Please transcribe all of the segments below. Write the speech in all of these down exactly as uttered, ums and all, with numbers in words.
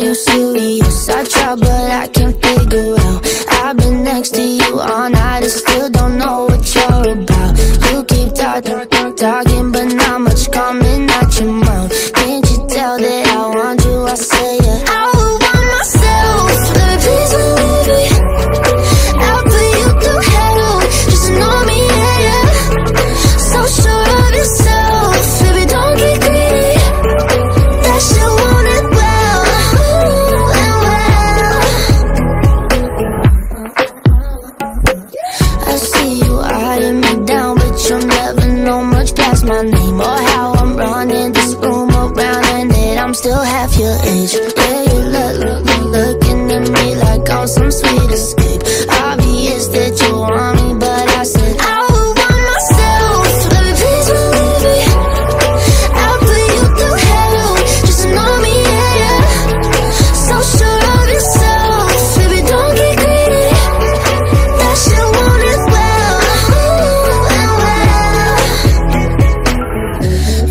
you serious? I try but I can't figure out. I've been next to you all night and still don't know what you're about. You keep talking, talking, but not much coming out your mouth. Can't you tell that I want you? I say it. I will want myself, baby, please don't leave me. I'll put you through hell, just ignore me, yeah, yeah. So sure of yourself, baby, don't get greedy. That shit won't end well, ooh, and well. I see you eyeing me down, but you'll never know much past my name or how I'm running this room around, and that I'm still half your age. Yeah, you look, look, look, looking at me like I'm some sweet escape. Obvious that you want me, but I said I would want myself, baby, please believe me. I'll put you through hell, just ignore me, yeah, yeah. So sure of yourself, baby, don't get greedy. That shit won't end well, ooh, and well.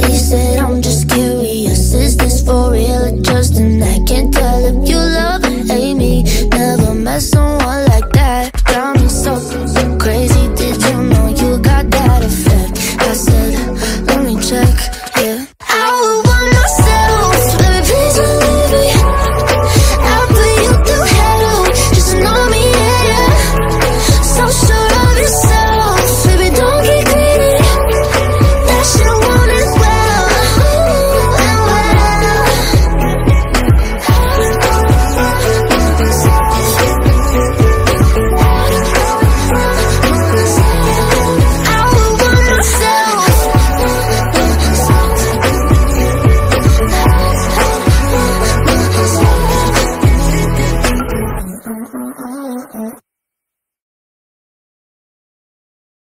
He said, I'm just curious, is this for real or just an act? Can't tell if you love or hate me. Never met someone like that. Got me so crazy, did you know you got that effect? I said, let me check, yeah. I would want myself, baby, please believe me. I'll put you through hell, just ignore me, yeah, yeah. So sure of yourself, baby, don't get greedy. That shit won't end well, ooh, and well. I would want myself.